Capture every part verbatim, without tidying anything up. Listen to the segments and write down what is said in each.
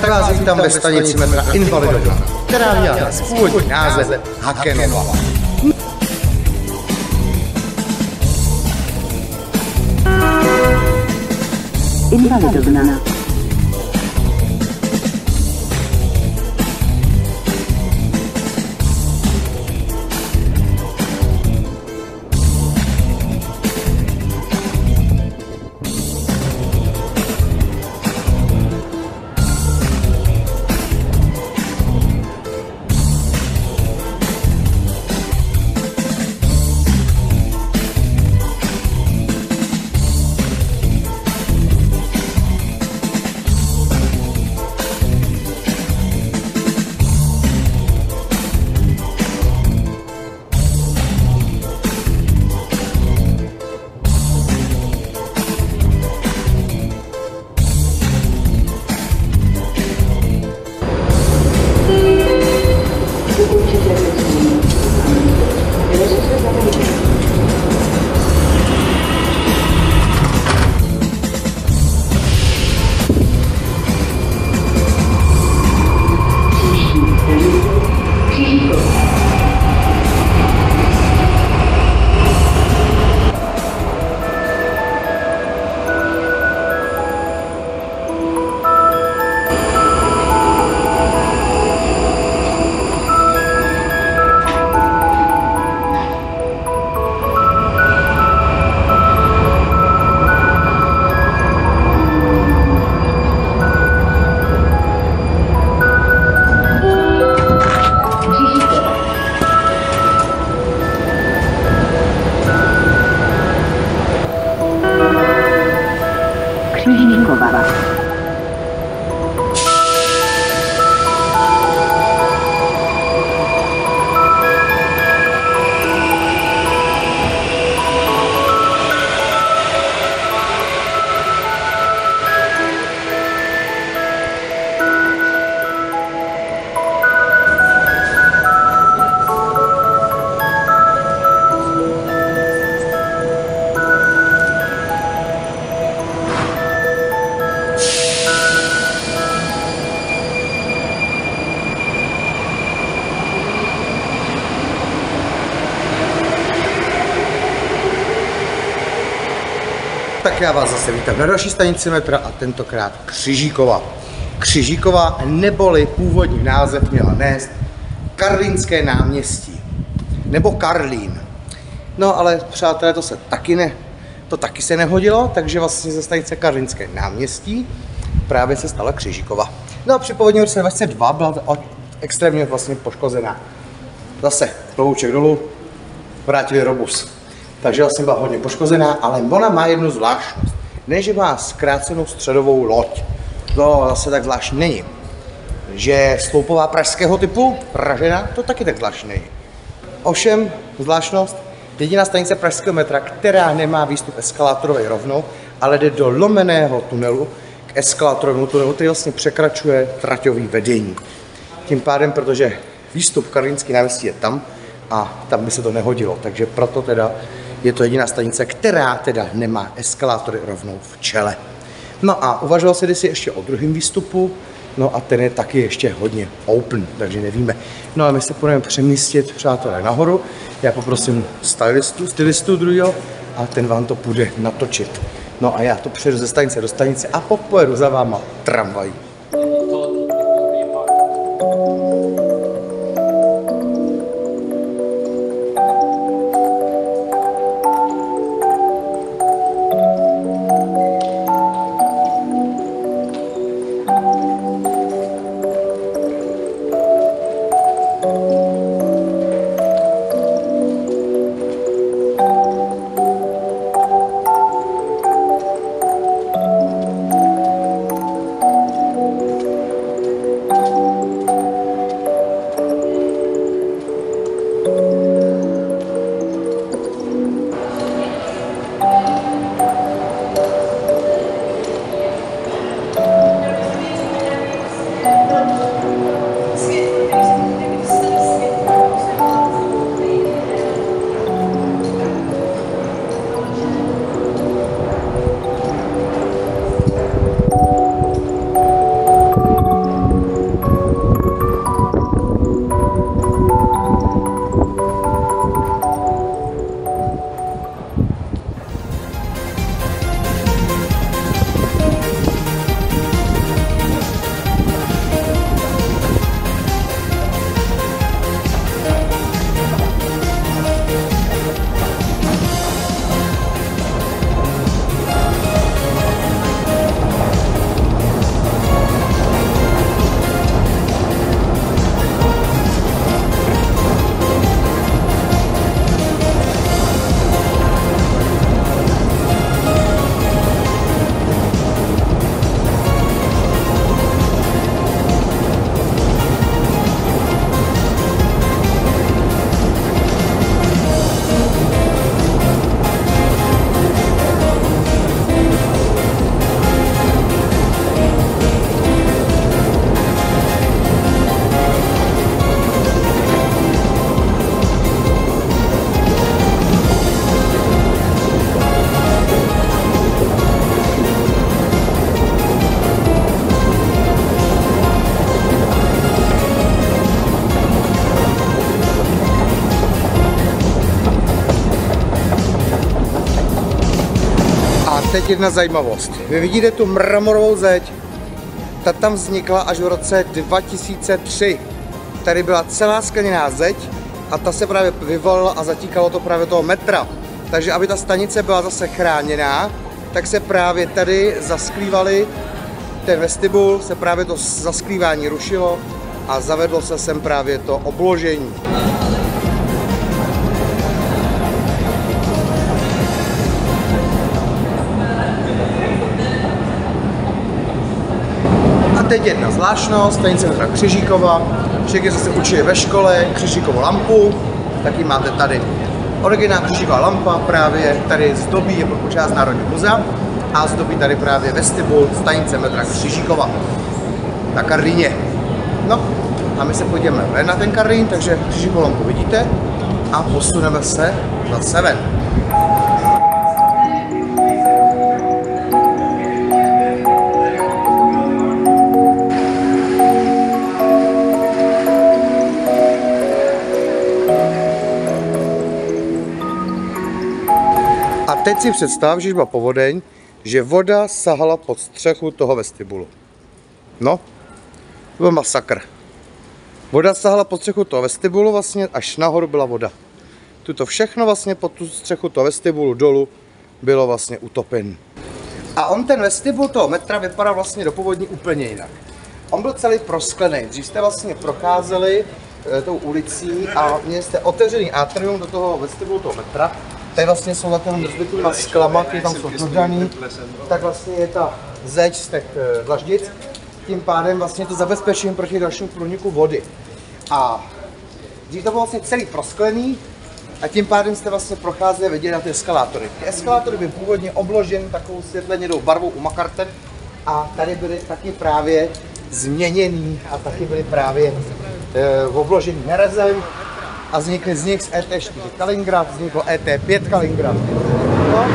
tak vás vítám ve stanici metra Invalidovna, která měla původní název Hakenova. Invalidovna. Křižíkova lampa. Tak já vás zase vítám na další stanici metra a tentokrát Křižíkova. Křižíkova neboli původní název měla nést Karlínské náměstí. Nebo Karlín. No ale přátelé, to se taky ne, to taky se nehodilo, takže vlastně ze stanice Karlínské náměstí právě se stala Křižíkova. No a při povodní roce dva tisíce dva byla extrémně vlastně poškozená. Zase plouček dolů, vrátili robus. Takže vlastně byla hodně poškozená, ale ona má jednu zvláštnost. Ne, že má zkrácenou středovou loď. To zase tak zvlášť není. Že sloupová pražského typu, Pražena, to taky tak zvlášť není. Ovšem, zvláštnost, jediná stanice pražského metra, která nemá výstup eskalátorový rovnou, ale jde do lomeného tunelu k eskalátorovému tunelu, který vlastně překračuje traťový vedení. Tím pádem, protože výstup Karlínský náměstí je tam a tam by se to nehodilo, takže proto teda je to jediná stanice, která teda nemá eskalátory rovnou v čele. No a uvažoval se kdysi ještě o druhém výstupu, no a ten je taky ještě hodně open, takže nevíme. No a my se budeme přemístit, přátelé, nahoru. Já poprosím stylistu, stylistu druhého a ten vám to půjde natočit. No a já to přejdu ze stanice do stanice a popojedu za váma tramvají. teď jedna zajímavost. Vy vidíte tu mramorovou zeď? Ta tam vznikla až v roce dva tisíce tři. Tady byla celá skleněná zeď a ta se právě vyvalila a zatíkalo to právě toho metra. Takže aby ta stanice byla zase chráněná, tak se právě tady zasklívali ten vestibul, se právě to zasklívání rušilo a zavedlo se sem právě to obložení. A teď jedna zvláštnost, stanice metra Křižíkova. Člověk se učí ve škole Křižíkovu lampu, taky máte tady. Originál Křižíkova lampa právě tady zdobí, je pro počást Národního muzea a zdobí tady právě vestibul stanice metra Křižíkova na Karlíně. No a my se podíváme ven na ten Karlín, takže Křižíkovu lampu vidíte a posuneme se zase ven. A teď si představ, že byla povodeň, že voda sahala pod střechu toho vestibulu. No, to byl masakr. Voda sahala pod střechu toho vestibulu, vlastně až nahoru byla voda. Tuto všechno vlastně pod tu střechu toho vestibulu dolů bylo vlastně utopen. A on ten vestibul toho metra vypadal vlastně do původní úplně jinak. On byl celý prosklený. Dřív jste vlastně procházeli e, tou ulicí a měli jste otevřený atrium do toho vestibulu toho metra. Tady vlastně jsou takovým rozbitýma sklama, které tam jsou dodaný, tak vlastně je ta zeď z těch dlaždic, tím pádem vlastně to zabezpečím proti dalšímu průniku vody. A dřív to bylo vlastně celý prosklený a tím pádem jste vlastně procházeli vidět na ty eskalátory. Ty eskalátory byly původně obložen takovou světlenědou barvou umakarten a tady byly taky právě změněný a taky byly právě e, obložený nerezem. A vznikly z nich z E T čtyři Kaliningrad, vzniklo E T pět Kaliningrad. No.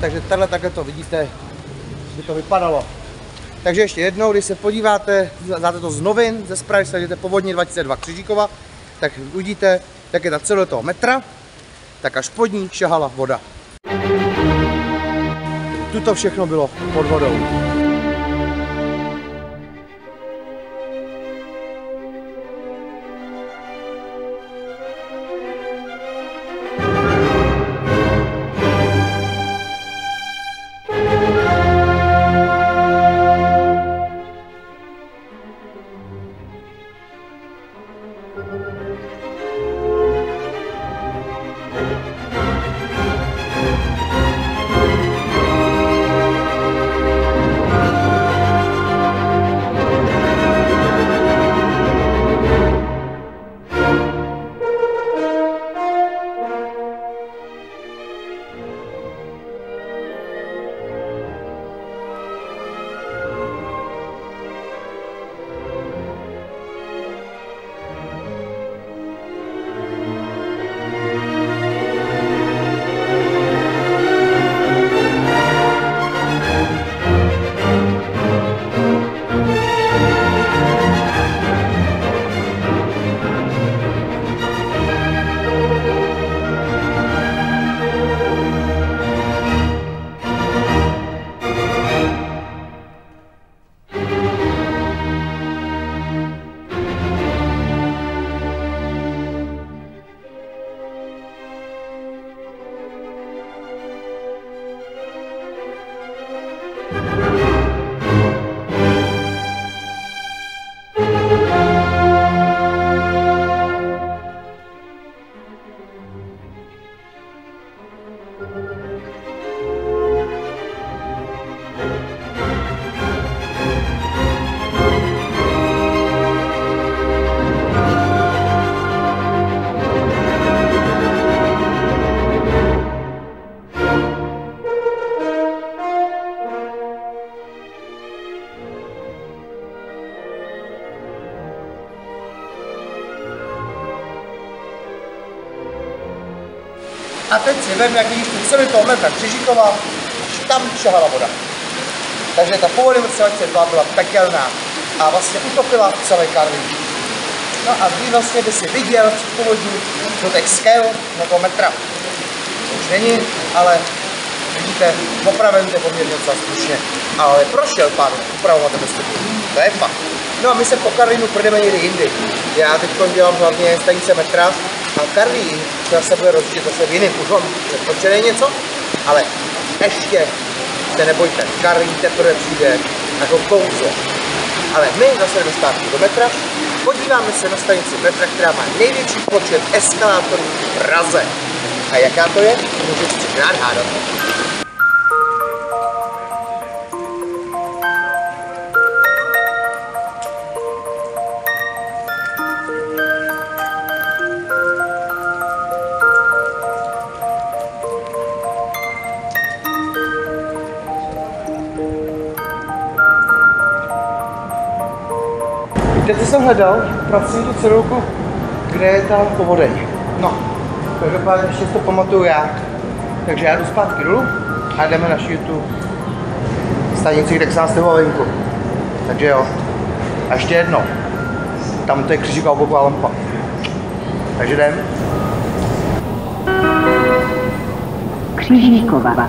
Takže takhle, takhle to vidíte, by to vypadalo. Takže ještě jednou, když se podíváte, dáte to z novin, ze zprávy, když se jdete povodně dva tisíce dva Křižíkova, tak uvidíte, jak je ta celo toho metra, tak až pod ní šahala voda. Tuto všechno bylo pod vodou. A teď si vem, jak vidíš, tu celý toho metra Křižíkova, až tam šahala voda. Takže ta povodeň v dva tisíce dva byla pekelná a vlastně utopila celé Karlín. No a vy vlastně by si viděl při povodní do těch skel, do toho metra. To už není, ale vidíte, opraven to poměrně docela slušně, ale prošel pár upravovat bezpečně. To je fakt. No a my se po Karlínu půjdeme někdy jindy. Já teď dělám hlavně stanice metra a Karlín se bude rozvíjet zase v jiném. Už vám předpočili něco, ale ještě se nebojte, Karlín teprve přijde jako kouzlo. Ale my zase dostáváme do metra, podíváme se na stanici metra, která má největší počet eskalátorů v Praze. A jaká to je, můžete si rád hádat. Víte, co jsem hledal? Pracuji tu cedulku, kde je ta povodeň. No, každopádně ještě to pamatuju já. Takže já jdu zpátky dolů a jdeme na tu stanici, kde jsem stěhoval venku. Takže jo. A ještě jedno. Tam to je Křižíkova lampa. Takže jdem. Křižíkova.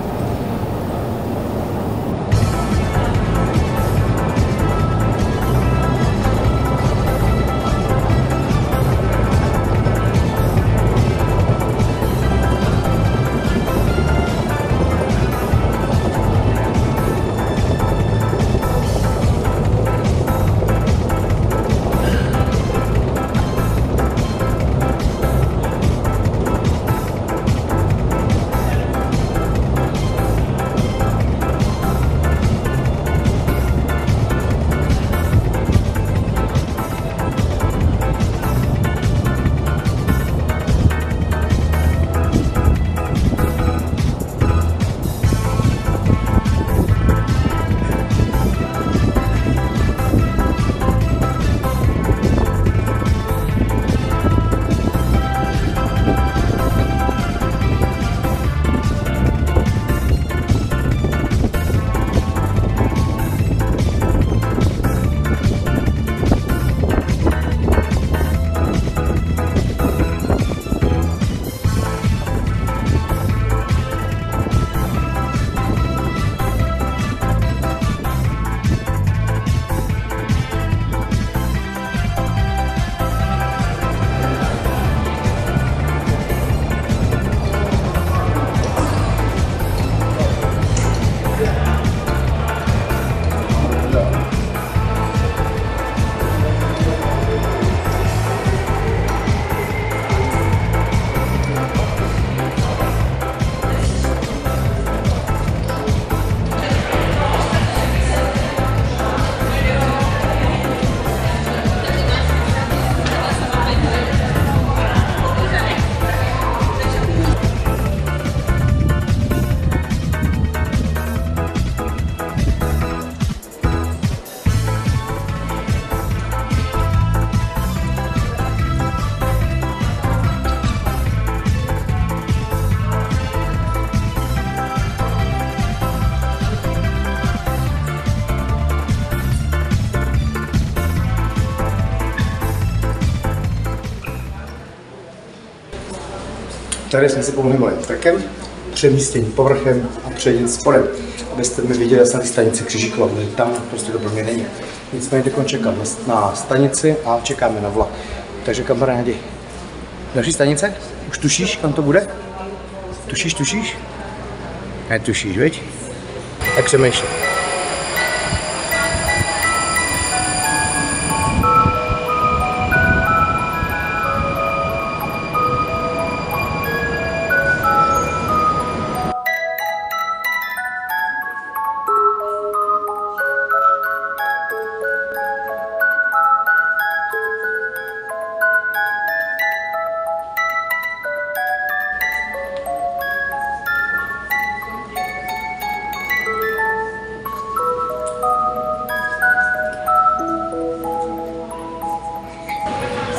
Tady jsme si pohnuli trkem, přemístění povrchem a přejdem spodem, abyste mi viděli na té stanici Křižíkova, protože tam prostě to pro mě není. Nicméně teď čekám na stanici a čekáme na vlak. Takže kamarádi, další stanice? Už tušíš, kam to bude? Tušíš, tušíš? Netušíš, viď? Tak přemýšlej.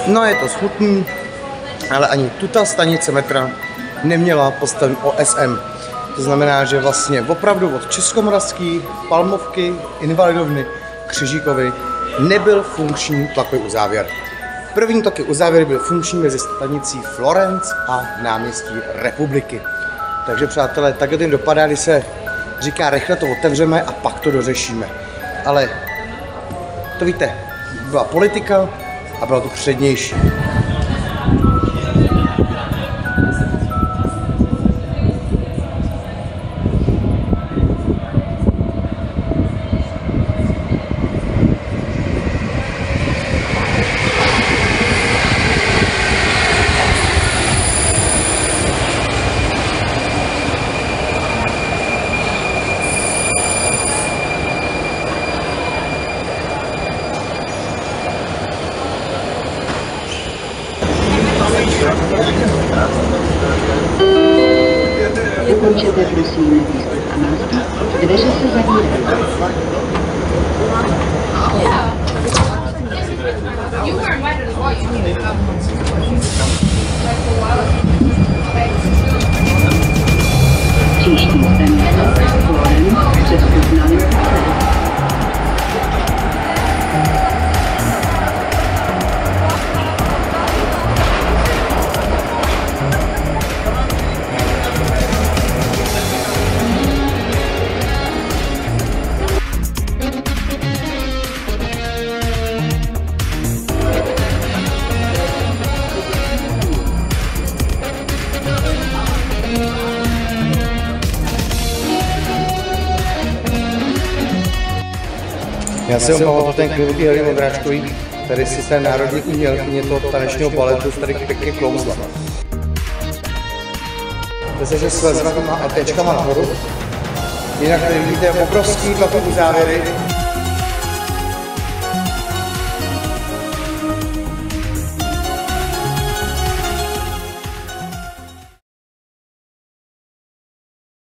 No, je to smutný, ale ani tuta stanice metra neměla postaven O S M. To znamená, že vlastně opravdu od Českomoravský, Palmovky, Invalidovny, Křižíkovy nebyl funkční tlakový uzávěr. První toky uzávěry byly funkční mezi stanicí Florenc a náměstí Republiky. Takže přátelé, takhle to jim dopadá, když se říká rychle to otevřeme a pak to dořešíme. Ale to víte, byla politika a byla to přednější. Zakončete prosím a nástup, dveře se zadní. Příští stanice Florenc, přestup na linku sedm. Já jsem o ten klubky Hely Modráčkový, tady si ten národní umělkyně toho tanečního baletu tady pěkně klouzla. Myslím, že slezma má a tečkama nahoru, jinak tady vidíte obrovský tlakový závěry.